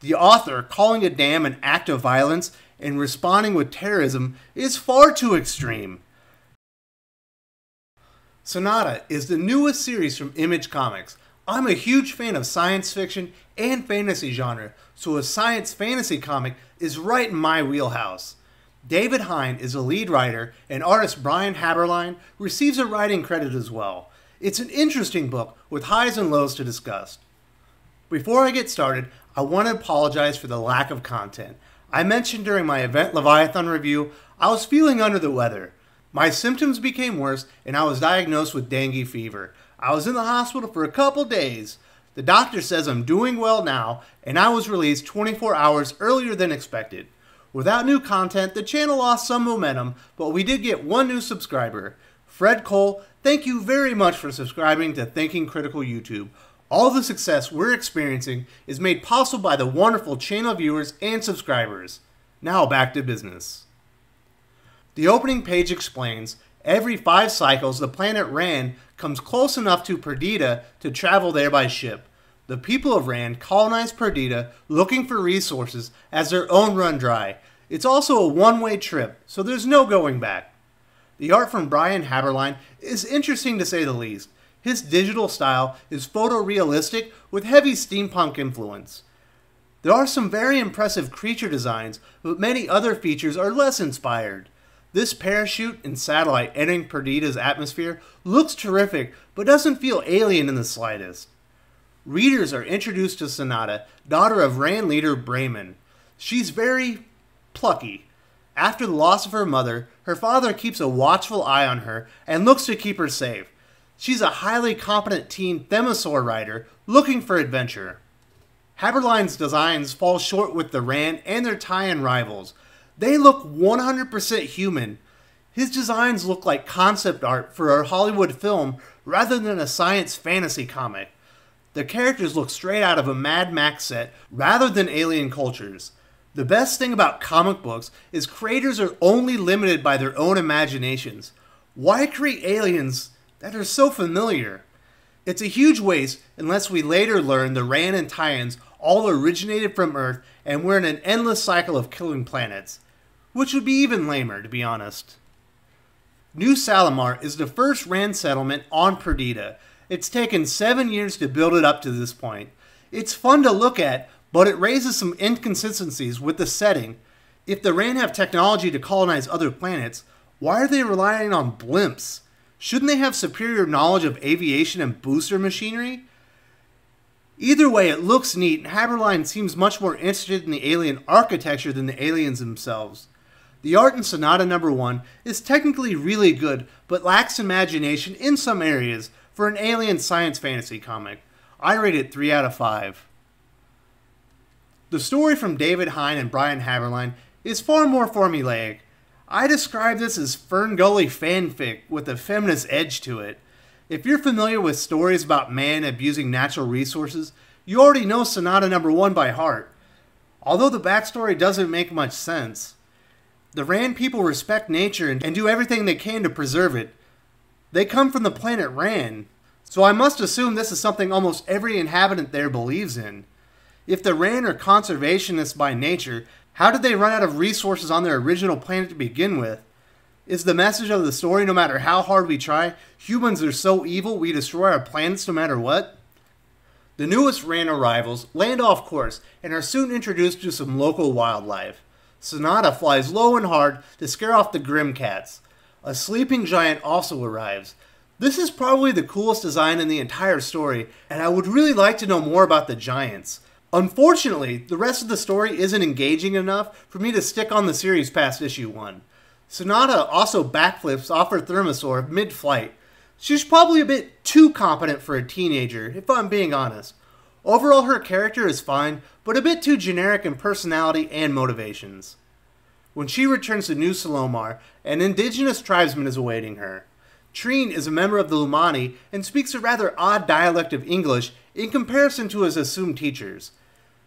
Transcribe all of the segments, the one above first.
The author calling a dam an act of violence and responding with terrorism is far too extreme. Sonata is the newest series from Image Comics. I'm a huge fan of science fiction and fantasy genre, so a science fantasy comic is right in my wheelhouse. David Hine is the lead writer, and artist Brian Haberlin receives a writing credit as well. It's an interesting book with highs and lows to discuss. Before I get started, I want to apologize for the lack of content. I mentioned during my event Leviathan review, I was feeling under the weather. My symptoms became worse, and I was diagnosed with dengue fever. I was in the hospital for a couple days. The doctor says I'm doing well now, and I was released 24 hours earlier than expected. Without new content, the channel lost some momentum, but we did get one new subscriber. Fred Cole, thank you very much for subscribing to Thinking Critical YouTube. All the success we're experiencing is made possible by the wonderful channel viewers and subscribers. Now back to business. The opening page explains, every 5 cycles the planet Ran comes close enough to Perdita to travel there by ship. The people of Ran colonized Perdita looking for resources as their own run dry. It's also a one-way trip, so there's no going back. The art from Brian Haberlin is interesting to say the least. His digital style is photorealistic with heavy steampunk influence. There are some very impressive creature designs, but many other features are less inspired. This parachute and satellite entering Perdita's atmosphere looks terrific, but doesn't feel alien in the slightest. Readers are introduced to Sonata, daughter of Ran leader Brayman. She's very plucky. After the loss of her mother, her father keeps a watchful eye on her and looks to keep her safe. She's a highly competent teen thesaur writer looking for adventure. Haberlin's designs fall short with the Ran and their Tayan rivals. They look 100% human. His designs look like concept art for a Hollywood film rather than a science fantasy comic. The characters look straight out of a Mad Max set rather than alien cultures. The best thing about comic books is creators are only limited by their own imaginations. Why create aliens that are so familiar? It's a huge waste unless we later learn the Ran and Tayans all originated from Earth and we're in an endless cycle of killing planets. Which would be even lamer, to be honest. New Salomar is the first Ran settlement on Perdita. It's taken 7 years to build it up to this point. It's fun to look at, but it raises some inconsistencies with the setting. If the Ran have technology to colonize other planets, why are they relying on blimps? Shouldn't they have superior knowledge of aviation and booster machinery? Either way, it looks neat, and Haberlin seems much more interested in the alien architecture than the aliens themselves. The art in Sonata number 1 is technically really good, but lacks imagination in some areas for an alien science fantasy comic. I rate it 3 out of 5. The story from David Hine and Brian Haberlin is far more formulaic. I describe this as Ferngully fanfic with a feminist edge to it. If you're familiar with stories about man abusing natural resources, you already know Sonata number 1 by heart, although the backstory doesn't make much sense. The Ran people respect nature and do everything they can to preserve it. They come from the planet Ran, so I must assume this is something almost every inhabitant there believes in. If the Ran are conservationists by nature, how did they run out of resources on their original planet to begin with? Is the message of the story, no matter how hard we try, humans are so evil we destroy our planets no matter what? The newest Ran arrivals land off course and are soon introduced to some local wildlife. Sonata flies low and hard to scare off the grim cats. A sleeping giant also arrives. This is probably the coolest design in the entire story, and I would really like to know more about the giants. Unfortunately, the rest of the story isn't engaging enough for me to stick on the series past issue 1. Sonata also backflips off her thermosaur mid-flight. She's probably a bit too competent for a teenager, if I'm being honest. Overall, her character is fine, but a bit too generic in personality and motivations. When she returns to New Salomar, an indigenous tribesman is awaiting her. Treen is a member of the Lumani and speaks a rather odd dialect of English in comparison to his assumed teachers.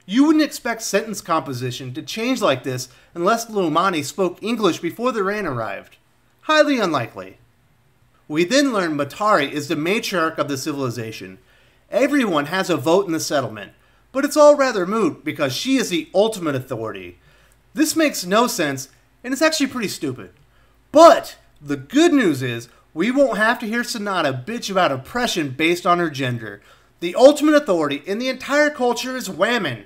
You wouldn't expect sentence composition to change like this unless the Lumani spoke English before the Ran arrived. Highly unlikely. We then learn Matari is the matriarch of the civilization. Everyone has a vote in the settlement. but it's all rather moot because she is the ultimate authority. This makes no sense, and it's actually pretty stupid. But the good news is we won't have to hear Sonata bitch about oppression based on her gender. The ultimate authority in the entire culture is women.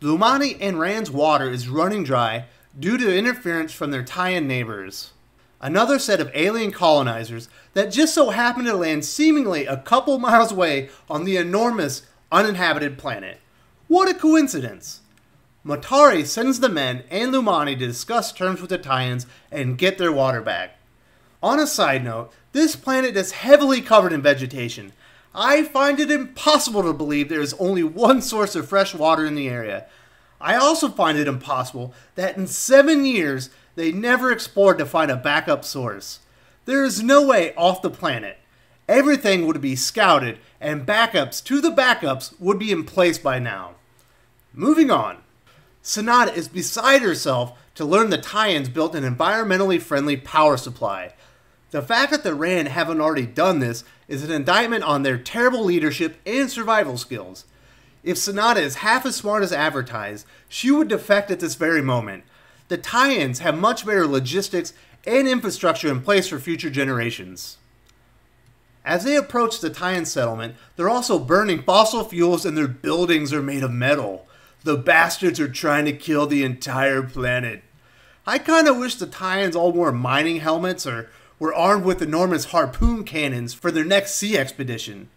Lumani and Ran's water is running dry due to interference from their Tayan neighbors. Another set of alien colonizers that just so happened to land seemingly a couple miles away on the enormous uninhabited planet. What a coincidence! Matari sends the men and Lumani to discuss terms with the Tayans and get their water back. On a side note, this planet is heavily covered in vegetation. I find it impossible to believe there is only one source of fresh water in the area. I also find it impossible that in 7 years they never explored to find a backup source. There is no way off the planet. Everything would be scouted and backups to the backups would be in place by now. Moving on. Sonata is beside herself to learn the Tayans built an environmentally friendly power supply. The fact that the Ran haven't already done this is an indictment on their terrible leadership and survival skills. If Sonata is half as smart as advertised, she would defect at this very moment. The Tayans have much better logistics and infrastructure in place for future generations. As they approach the Tayan settlement, they're also burning fossil fuels and their buildings are made of metal. The bastards are trying to kill the entire planet. I kinda wish the Tayans all wore mining helmets or were armed with enormous harpoon cannons for their next sea expedition.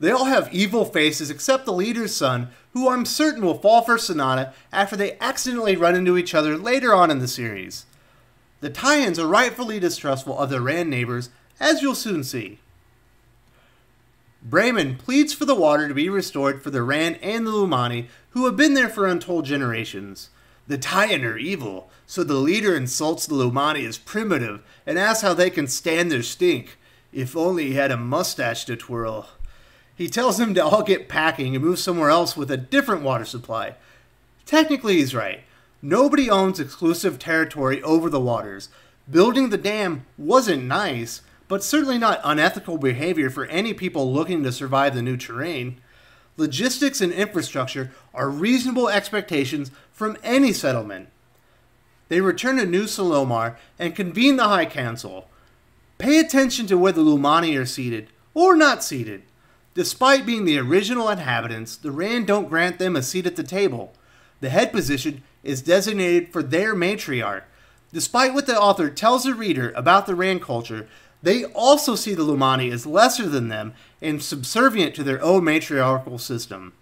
They all have evil faces except the leader's son, who I'm certain will fall for Sonata after they accidentally run into each other later on in the series. The Tayans are rightfully distrustful of their Ran neighbors, as you'll soon see. Brayman pleads for the water to be restored for the Ran and the Lumani, who have been there for untold generations. The Tayan are evil, so the leader insults the Lumani as primitive and asks how they can stand their stink. If only he had a mustache to twirl. He tells them to all get packing and move somewhere else with a different water supply. Technically he's right. Nobody owns exclusive territory over the waters. Building the dam wasn't nice, but certainly not unethical behavior for any people looking to survive the new terrain. Logistics and infrastructure are reasonable expectations from any settlement. They return to New Salomar and convene the High Council. Pay attention to where the Lumani are seated, or not seated. Despite being the original inhabitants, the Ran don't grant them a seat at the table. The head position is designated for their matriarch. Despite what the author tells the reader about the Ran culture, they also see the Lumani as lesser than them and subservient to their own matriarchal system.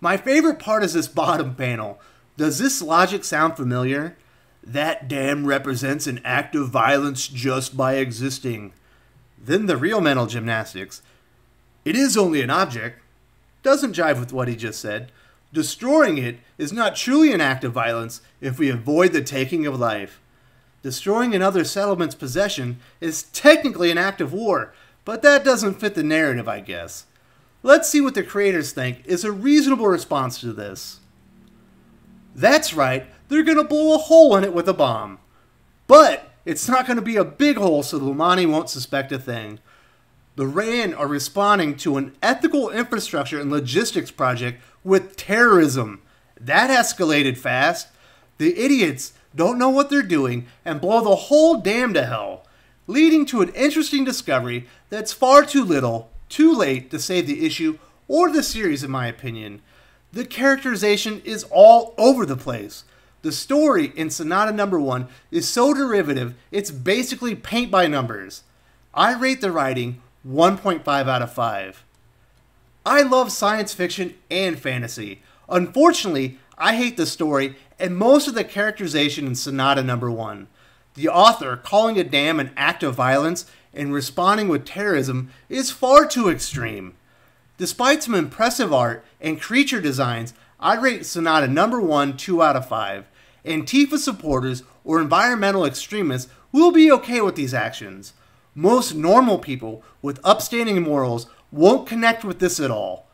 My favorite part is this bottom panel. Does this logic sound familiar? That dam represents an act of violence just by existing. Then the real mental gymnastics. It is only an object. Doesn't jive with what he just said. Destroying it is not truly an act of violence if we avoid the taking of life. Destroying another settlement's possession is technically an act of war, but that doesn't fit the narrative, I guess. Let's see what the creators think is a reasonable response to this. That's right, they're going to blow a hole in it with a bomb. But it's not going to be a big hole so the Lumani won't suspect a thing. The Ran are responding to an ethical infrastructure and logistics project with terrorism. That escalated fast. The idiots don't know what they're doing and blow the whole dam to hell, leading to an interesting discovery that's far too little, too late to save the issue or the series in my opinion. The characterization is all over the place. The story in Sonata number 1 is so derivative it's basically paint by numbers. I rate the writing 1.5 out of 5. I love science fiction and fantasy. Unfortunately, I hate the story and most of the characterization in Sonata number 1. The author calling a dam an act of violence and responding with terrorism is far too extreme. Despite some impressive art and creature designs, I rate Sonata number 1 2 out of 5. Antifa supporters or environmental extremists will be okay with these actions. Most normal people with upstanding morals won't connect with this at all.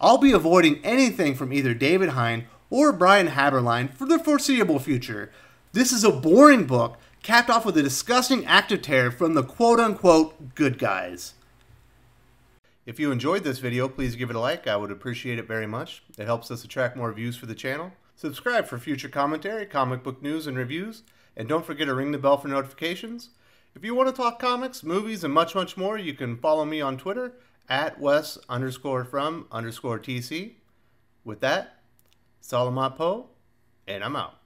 I'll be avoiding anything from either David Hine or Brian Haberlin for the foreseeable future. This is a boring book capped off with a disgusting act of terror from the quote-unquote good guys. If you enjoyed this video, please give it a like. I would appreciate it very much. It helps us attract more views for the channel. Subscribe for future commentary, comic book news, and reviews. And don't forget to ring the bell for notifications. If you want to talk comics, movies, and much, much more, you can follow me on Twitter at Wes_from_TC. With that, Salomar Po, and I'm out.